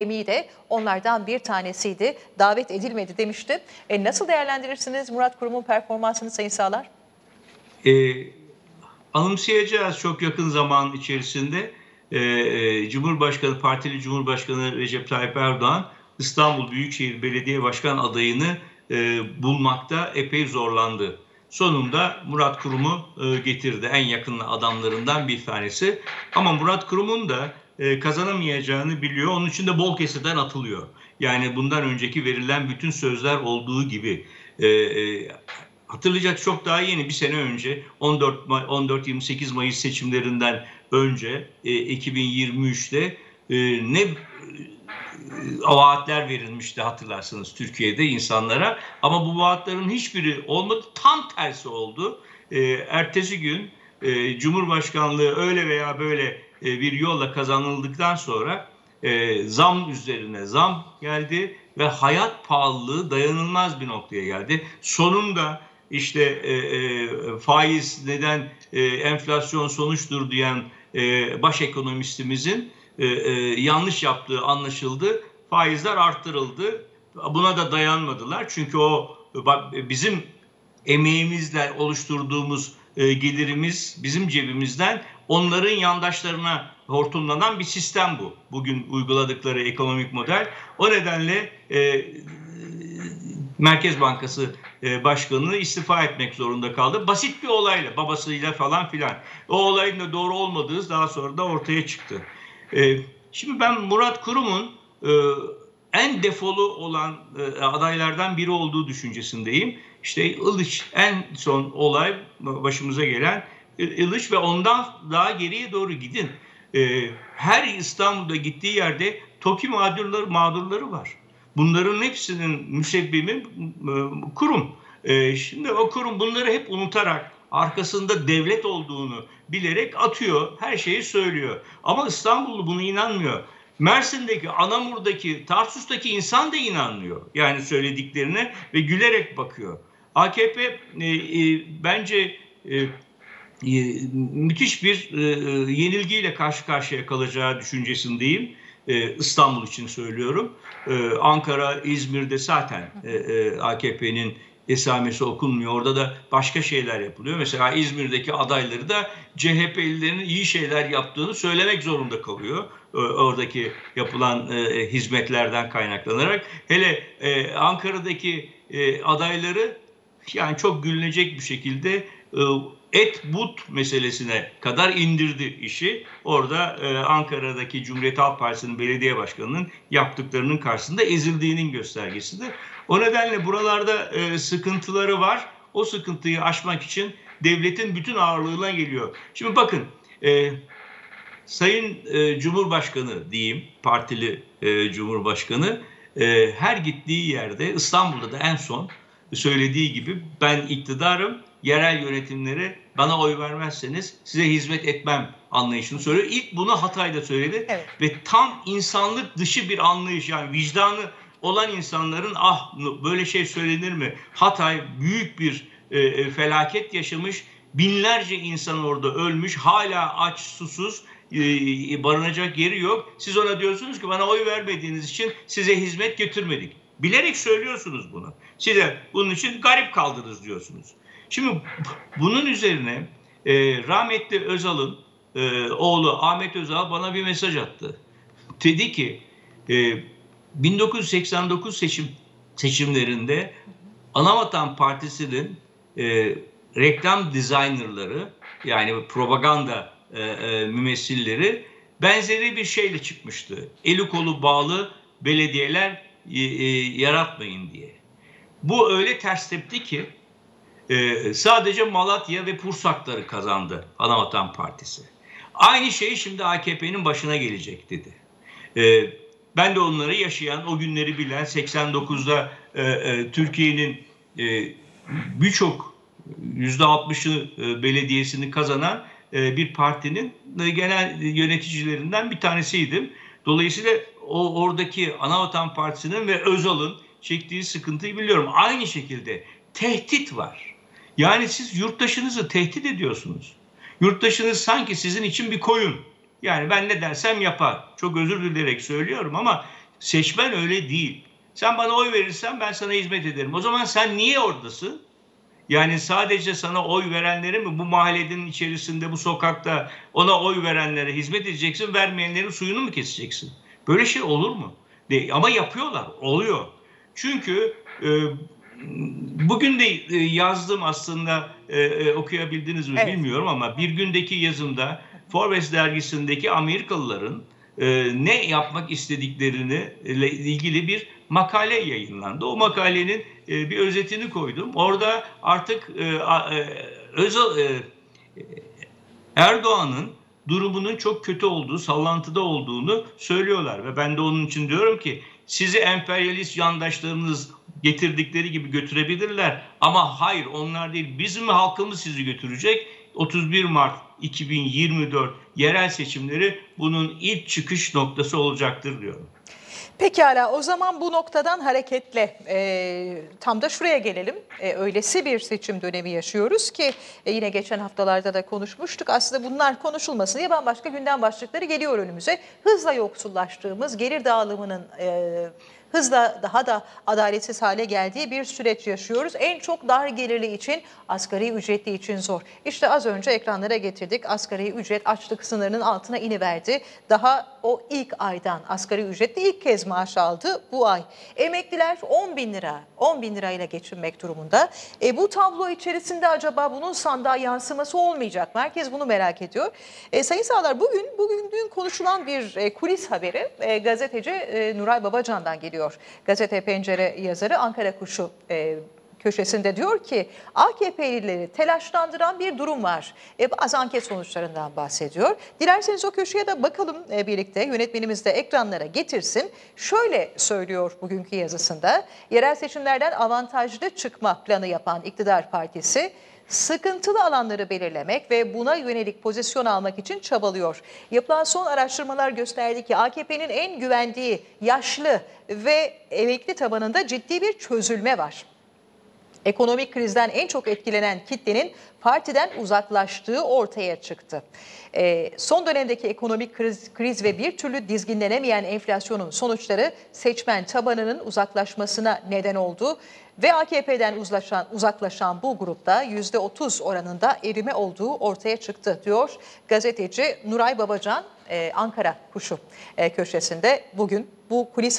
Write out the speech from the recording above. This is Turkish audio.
Emi de onlardan bir tanesiydi. Davet edilmedi demişti. Nasıl değerlendirirsiniz Murat Kurum'un performansını Sayın Sağlar? Anımsayacağız çok yakın zaman içerisinde. Partili Cumhurbaşkanı Recep Tayyip Erdoğan İstanbul Büyükşehir Belediye Başkan adayını bulmakta epey zorlandı. Sonunda Murat Kurum'u getirdi. En yakın adamlarından bir tanesi. Ama Murat Kurum'un da kazanamayacağını biliyor. Onun için de bol keseden atılıyor. Yani bundan önceki verilen bütün sözler olduğu gibi. Hatırlayacak çok daha yeni bir sene önce 14-28 Mayıs seçimlerinden önce 2023'te ne vaatler verilmişti hatırlarsınız Türkiye'de insanlara. Ama bu vaatlerin hiçbiri olmadı. Tam tersi oldu. Ertesi gün Cumhurbaşkanlığı öyle veya böyle bir yolla kazanıldıktan sonra zam üzerine zam geldi ve hayat pahalılığı dayanılmaz bir noktaya geldi. Sonunda işte faiz neden enflasyon sonuçtur diyen baş ekonomistimizin yanlış yaptığı anlaşıldı. Faizler arttırıldı. Buna da dayanmadılar. Çünkü o bizim emeğimizle oluşturduğumuz gelirimiz bizim cebimizden onların yandaşlarına hortumlanan bir sistem bu. Bugün uyguladıkları ekonomik model. O nedenle Merkez Bankası Başkanı istifa etmek zorunda kaldı. Basit bir olayla, babasıyla falan filan. O olayın da doğru olmadığı daha sonra da ortaya çıktı. Şimdi ben Murat Kurum'un en defolu olan adaylardan biri olduğu düşüncesindeyim. İşte Ilıç en son olay başımıza gelen Ilıç ve ondan daha geriye doğru gidin. Her İstanbul'da gittiği yerde TOKİ mağdurları var. Bunların hepsinin müsebbibi kurum. Şimdi o kurum bunları hep unutarak arkasında devlet olduğunu bilerek atıyor. Her şeyi söylüyor. Ama İstanbullu buna inanmıyor. Mersin'deki, Anamur'daki, Tarsus'taki insan da inanmıyor. Yani söylediklerine ve gülerek bakıyor. AKP bence müthiş bir yenilgiyle karşı karşıya kalacağı düşüncesindeyim. İstanbul için söylüyorum. Ankara, İzmir'de zaten AKP'nin esamesi okunmuyor. Orada da başka şeyler yapılıyor. Mesela İzmir'deki adayları da CHP'lilerin iyi şeyler yaptığını söylemek zorunda kalıyor. Oradaki yapılan hizmetlerden kaynaklanarak. Hele Ankara'daki adayları yani çok gülünecek bir şekilde et-but meselesine kadar indirdi işi. Orada Ankara'daki Cumhuriyet Halk Partisi'nin belediye başkanının yaptıklarının karşısında ezildiğinin göstergesidir. O nedenle buralarda sıkıntıları var. O sıkıntıyı aşmak için devletin bütün ağırlığına geliyor. Şimdi bakın Sayın Cumhurbaşkanı diyeyim, partili Cumhurbaşkanı her gittiği yerde İstanbul'da da en son söylediği gibi ben iktidarım. Yerel yönetimlere bana oy vermezseniz size hizmet etmem anlayışını söylüyor. İlk bunu Hatay'da söyledi. Evet. Ve tam insanlık dışı bir anlayış, yani vicdanı olan insanların ah böyle şey söylenir mi? Hatay büyük bir felaket yaşamış, binlerce insan orada ölmüş, hala aç susuz, barınacak yeri yok. Siz ona diyorsunuz ki bana oy vermediğiniz için size hizmet götürmedik. Bilerek söylüyorsunuz bunu. Size bunun için garip kaldınız diyorsunuz. Şimdi bunun üzerine rahmetli Özal'ın oğlu Ahmet Özal bana bir mesaj attı. Dedi ki 1989 seçimlerinde Anavatan Partisi'nin reklam dizaynerları yani propaganda mümessilleri benzeri bir şeyle çıkmıştı. Eli kolu bağlı belediyeler yaratmayın diye. Bu öyle ters tepti ki sadece Malatya ve Pursakları kazandı Anavatan Partisi. Aynı şey şimdi AKP'nin başına gelecek dedi. Ben de onları yaşayan, o günleri bilen 89'da Türkiye'nin birçok %60'ı belediyesini kazanan bir partinin genel yöneticilerinden bir tanesiydim. Dolayısıyla oradaki Anavatan Partisi'nin ve Özal'ın çektiği sıkıntıyı biliyorum. Aynı şekilde tehdit var. Yani siz yurttaşınızı tehdit ediyorsunuz. Yurttaşınız sanki sizin için bir koyun. Yani ben ne dersem yapar. Çok özür dileyerek söylüyorum ama Seçmen öyle değil. Sen bana oy verirsen ben sana hizmet ederim. O zaman sen niye oradasın? Yani sadece sana oy verenlere mi, bu mahallenin içerisinde, bu sokakta ona oy verenlere hizmet edeceksin, vermeyenlerin suyunu mu keseceksin? Böyle şey olur mu? Ama yapıyorlar, oluyor. Çünkü bugün de yazdım aslında, okuyabildiniz mi [S2] Evet. [S1] Bilmiyorum ama bir gündeki yazımda Forbes dergisindeki Amerikalıların ne yapmak istediklerini ile ilgili bir makale yayınlandı. O makalenin bir özetini koydum. Orada artık Erdoğan'ın durumunun çok kötü olduğu, sallantıda olduğunu söylüyorlar. Ve ben de onun için diyorum ki sizi emperyalist yandaşlarınız getirdikleri gibi götürebilirler. Ama hayır, onlar değil, bizim halkımız sizi götürecek. 31 Mart 2024 yerel seçimleri bunun ilk çıkış noktası olacaktır diyorum. Pekala, o zaman bu noktadan hareketle tam da şuraya gelelim. Öylesi bir seçim dönemi yaşıyoruz ki yine geçen haftalarda da konuşmuştuk. Aslında bunlar konuşulmasın diye bambaşka gündem başlıkları geliyor önümüze. Hızla yoksullaştığımız, gelir dağılımının hızla daha da adaletsiz hale geldiği bir süreç yaşıyoruz. En çok dar gelirli için, asgari ücretli için zor. İşte az önce ekranlara getirdik. Asgari ücret açlık sınırının altına iniverdi. Daha o ilk aydan asgari ücretli ilk kez maaş aldı bu ay. Emekliler 10 bin lirayla geçinmek durumunda. Bu tablo içerisinde acaba bunun sandığa yansıması olmayacak. Merkez bunu merak ediyor. Sayın Sağlar, bugün konuşulan bir kulis haberi gazeteci Nuray Babacan'dan geliyor. Gazete Pencere yazarı Ankara Kuşu köşesinde diyor ki AKP'lileri telaşlandıran bir durum var. Bazı anket sonuçlarından bahsediyor. Dilerseniz o köşeye de bakalım birlikte. Yönetmenimiz de ekranlara getirsin. Şöyle söylüyor bugünkü yazısında: yerel seçimlerden avantajlı çıkma planı yapan iktidar partisi sıkıntılı alanları belirlemek ve buna yönelik pozisyon almak için çabalıyor. Yapılan son araştırmalar gösterdi ki AKP'nin en güvendiği yaşlı ve emekli tabanında ciddi bir çözülme var. Ekonomik krizden en çok etkilenen kitlenin partiden uzaklaştığı ortaya çıktı. Son dönemdeki ekonomik kriz ve bir türlü dizginlenemeyen enflasyonun sonuçları seçmen tabanının uzaklaşmasına neden oldu. Ve AKP'den uzaklaşan bu grupta %30 oranında erime olduğu ortaya çıktı diyor gazeteci Nuray Babacan Ankara Kuşu köşesinde bugün bu kulis